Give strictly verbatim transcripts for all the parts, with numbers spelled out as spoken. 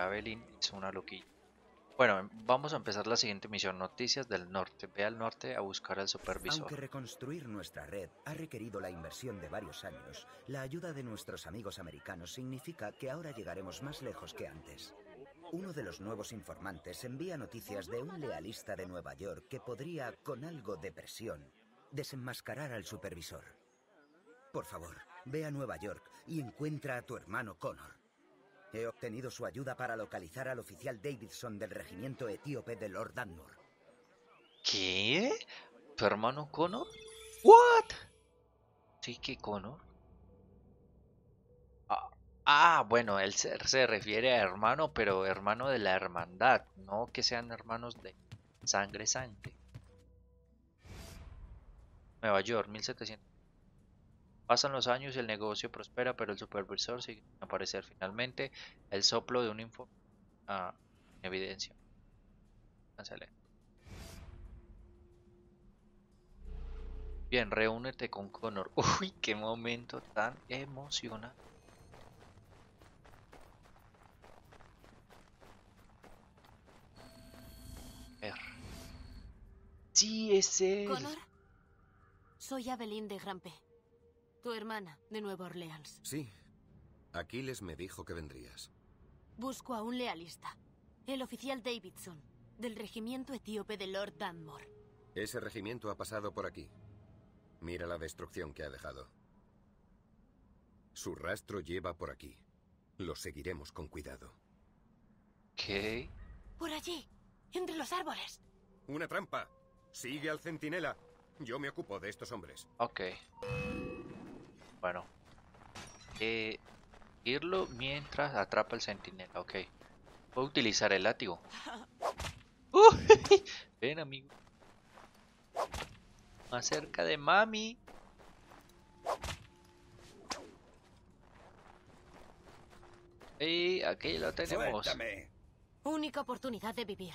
Aveline es una loquilla. Bueno, vamos a empezar la siguiente misión, Noticias del Norte. Ve al norte a buscar al supervisor. Aunque reconstruir nuestra red ha requerido la inversión de varios años, la ayuda de nuestros amigos americanos significa que ahora llegaremos más lejos que antes. Uno de los nuevos informantes envía noticias de un lealista de Nueva York que podría, con algo de presión, desenmascarar al supervisor. Por favor, ve a Nueva York y encuentra a tu hermano Connor. He obtenido su ayuda para localizar al oficial Davidson del regimiento etíope de Lord Dunmore. ¿Qué? ¿Tu hermano Connor? ¿What? Sí, que Connor. Ah, ah, bueno, él se, se refiere a hermano, pero hermano de la hermandad, no que sean hermanos de sangre sangre. Nueva York, mil setecientos. Pasan los años y el negocio prospera, pero el supervisor sigue sin aparecer. Finalmente, el soplo de un info ah, en evidencia. Cancelé. Bien, reúnete con Connor. Uy, qué momento tan emocionante. Sí, es él. Connor, soy Aveline de Grampe. Tu hermana, de Nueva Orleans. Sí. Aquiles me dijo que vendrías. Busco a un lealista. El oficial Davidson, del regimiento etíope de Lord Dunmore. Ese regimiento ha pasado por aquí. Mira la destrucción que ha dejado. Su rastro lleva por aquí. Lo seguiremos con cuidado. ¿Qué? Por allí, entre los árboles. Una trampa. Sigue al centinela. Yo me ocupo de estos hombres. Ok. Bueno, eh, irlo mientras atrapa el centinela, ok. Voy a utilizar el látigo. Uh, ven, amigo. Más cerca de mami. Y aquí lo tenemos. Suéltame. Única oportunidad de vivir.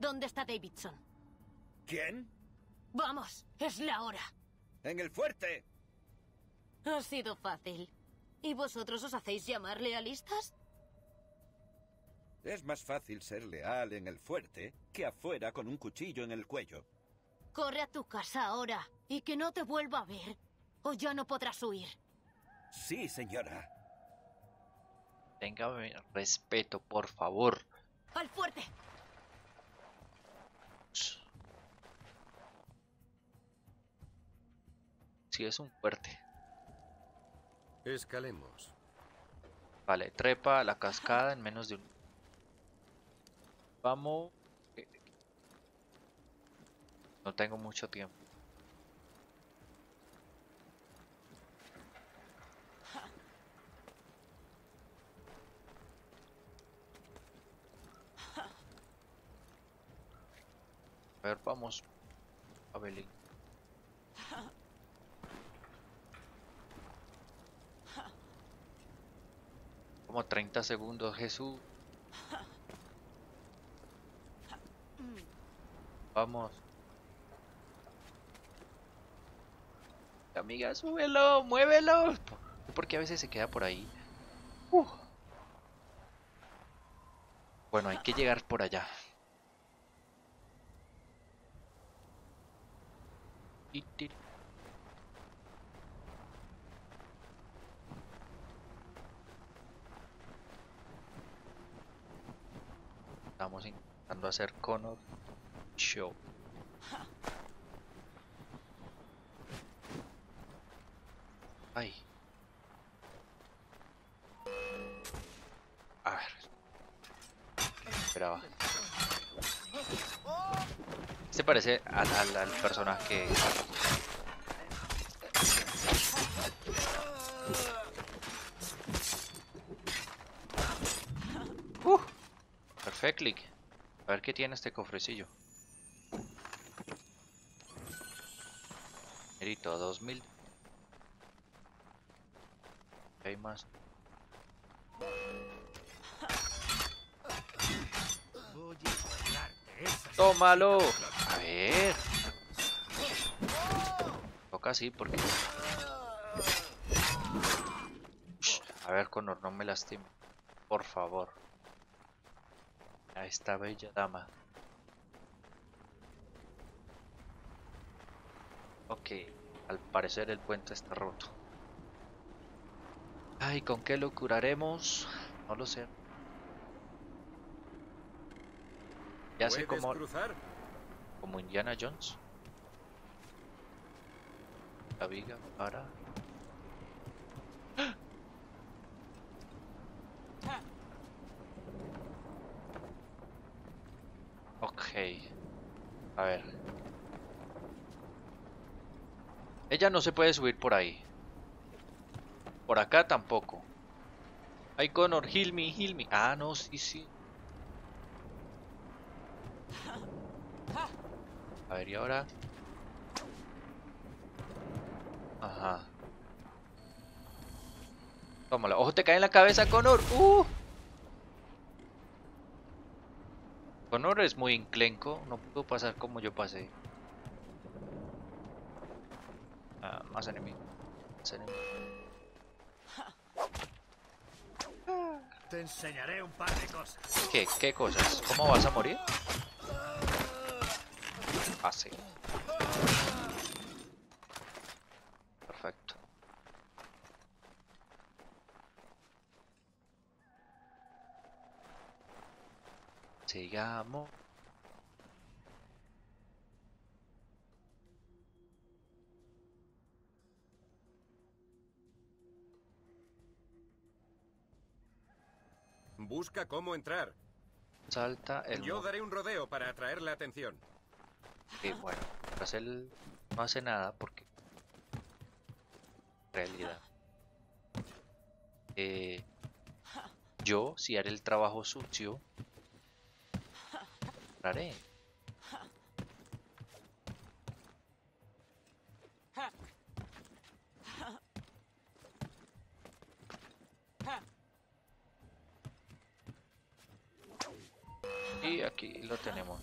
¿Dónde está Davidson? ¿Quién? Vamos, es la hora. En el fuerte. Ha sido fácil. ¿Y vosotros os hacéis llamar lealistas? Es más fácil ser leal en el fuerte que afuera con un cuchillo en el cuello. Corre a tu casa ahora y que no te vuelva a ver, o ya no podrás huir. Sí, señora. Téngame respeto, por favor. ¡Al fuerte! Sí, es un fuerte. Escalemos. Vale, trepa a la cascada en menos de un... Vamos. No tengo mucho tiempo. A ver, vamos a Belén. Como treinta segundos, Jesús. Vamos. Amiga, súbelo, muévelo. Porque a veces se queda por ahí. Uh. Bueno, hay que llegar por allá. Y tira. Estamos intentando hacer Connor Show. Ay. A ver. Esperaba. Este parece al, al, al personaje que... Clic. A ver qué tiene este cofrecillo. Merito, dos mil. Hay más. ¡Tómalo! A ver. Toca así porque... Shh. A ver, Connor, no me lastime. Por favor. a esta bella dama. Ok, al parecer el puente está roto. Ay, ¿con qué lo curaremos? No lo sé. Ya sé cómo... cruzar. Como Indiana Jones. La viga para... ¡Ah! Ok. A ver. Ella no se puede subir por ahí. Por acá tampoco. Ay, Connor, heal me, heal me. Ah, no, sí, sí. A ver, y ahora. Ajá. Tómala. Ojo, te cae en la cabeza, Connor. ¡Uh! Connor es muy enclenco. No pudo pasar como yo pasé. Ah, más enemigos. Más enemigos. Te enseñaré un par de cosas. ¿Qué? ¿Qué cosas? ¿Cómo vas a morir? Así. Perfecto. Sigamos. Busca cómo entrar. Salta el... Yo daré un rodeo para atraer la atención. Y bueno, tras él no hace nada porque... En realidad. Eh, yo, si haré el trabajo sucio... Entraré. Y aquí lo tenemos.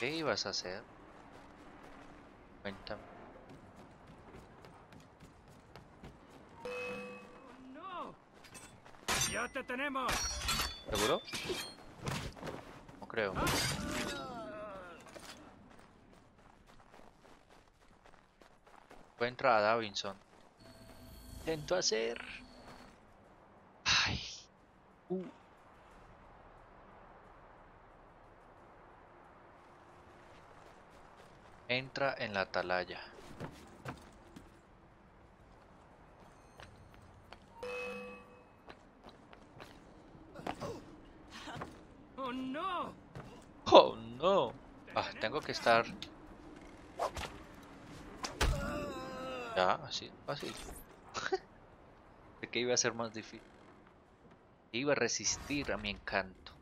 ¿Qué ibas a hacer? Cuéntame. No. Ya te tenemos. ¿Seguro? No creo. Encuentra a Davidson. Intento hacer. Ay. Uh. Entra en la atalaya. Oh no. Oh no. Ah, tengo que estar. Ya, así, fácil. ¿De qué iba a ser más difícil? Iba a resistir a mi encanto.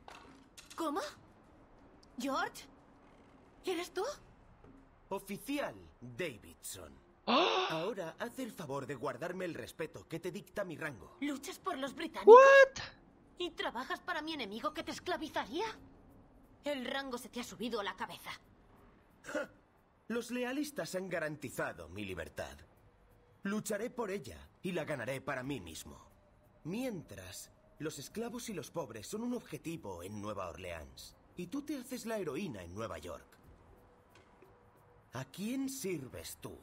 ¿Cómo? ¿George? ¿Quién eres tú? Oficial Davidson. ¡Oh! Ahora haz el favor de guardarme el respeto que te dicta mi rango. ¿Luchas por los británicos? ¿What? ¿Y trabajas para mi enemigo que te esclavizaría? El rango se te ha subido a la cabeza. Los lealistas han garantizado mi libertad. Lucharé por ella y la ganaré para mí mismo. Mientras, los esclavos y los pobres son un objetivo en Nueva Orleans. Y tú te haces la heroína en Nueva York. ¿A quién sirves tú?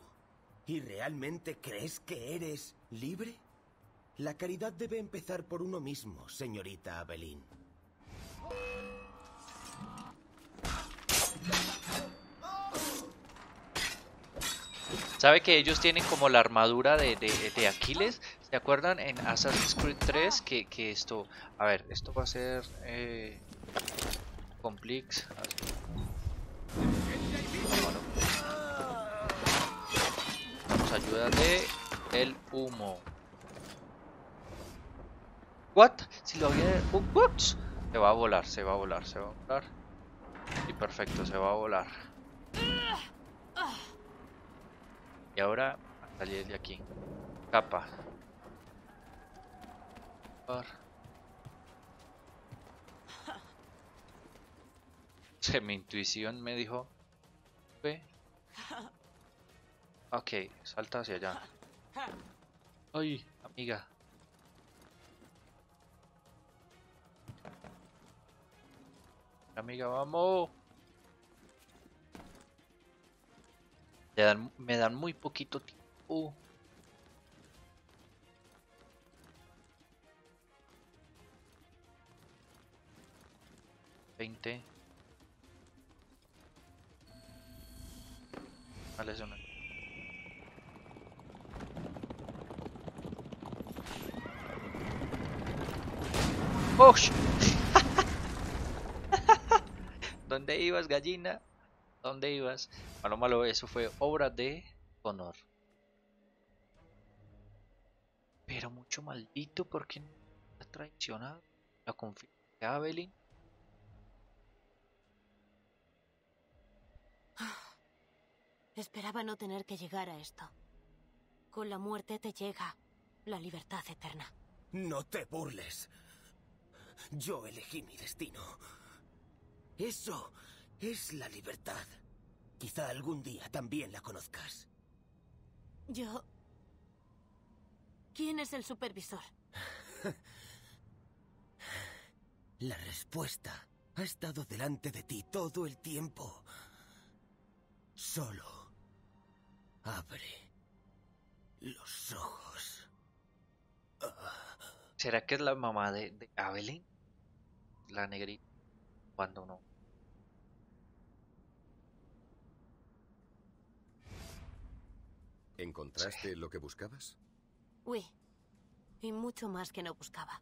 ¿Y realmente crees que eres libre? La caridad debe empezar por uno mismo, señorita Aveline. ¿Sabe que ellos tienen como la armadura de, de, de Aquiles? ¿Se acuerdan en Assassin's Creed tres? Que, que esto... A ver, esto va a ser... Eh, complex. Bueno, vamos a ayudar de el humo. ¿What? Si lo voy a... Uh, whoops. Se va a volar, se va a volar, se va a volar. Y perfecto, se va a volar. Y ahora salir de aquí. Capa. Se, mi intuición me dijo Ve. Ok, salta hacia allá. Ay, amiga. Amiga, vamos. Me dan, me dan muy poquito tiempo. veinte. Vale, eso no. ¡Oh! ¿Dónde ibas, gallina? ¿Dónde ibas? Malo, malo, eso fue obra de Connor. Pero mucho maldito, porque no ha traicionado la confianza de Aveline. Esperaba no tener que llegar a esto. Con la muerte te llega la libertad eterna. No te burles. Yo elegí mi destino. Eso es la libertad. Quizá algún día también la conozcas. Yo... ¿Quién es el supervisor? La respuesta ha estado delante de ti todo el tiempo. Solo... abre los ojos. ¿Será que es la mamá de, de Aveline? La negrita. Cuando no. ¿Encontraste sí. lo que buscabas? Uy. Y mucho más que no buscaba.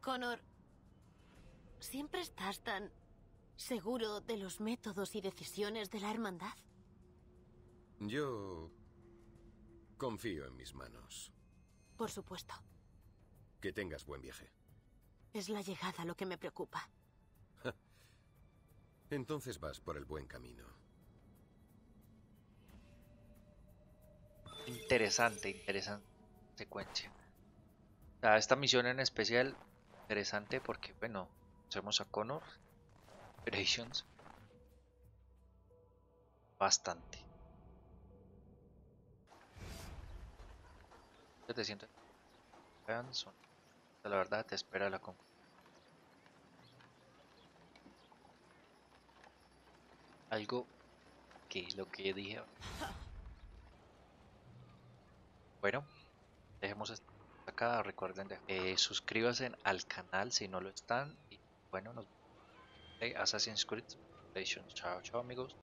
Connor, ¿siempre estás tan seguro de los métodos y decisiones de la hermandad? Yo confío en mis manos. Por supuesto. Que tengas buen viaje. Es la llegada lo que me preocupa. Entonces vas por el buen camino. Interesante, interesante secuencia. Esta misión en especial, interesante porque, bueno, hacemos a Connor. Operations. Bastante. setecientos. La verdad te espera la conclusión. Algo que es lo que dije. Bueno, dejemos esto acá. Recuerden, eh, suscríbanse al canal si no lo están. Y bueno, nos vemos en Assassin's Creed Liberation. Chao, chao amigos.